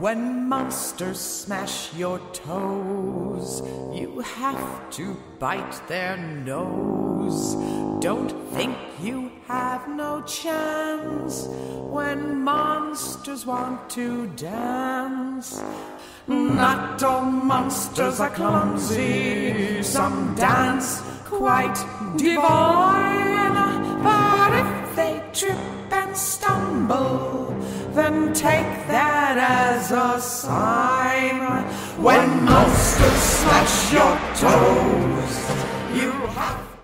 When monsters smash your toes, you have to bite their nose. Don't think you have no chance when monsters want to dance. Not all monsters are clumsy, some dance quite divine. But if they trip and stumble, then take that as a sign. When monsters smash your toes, you have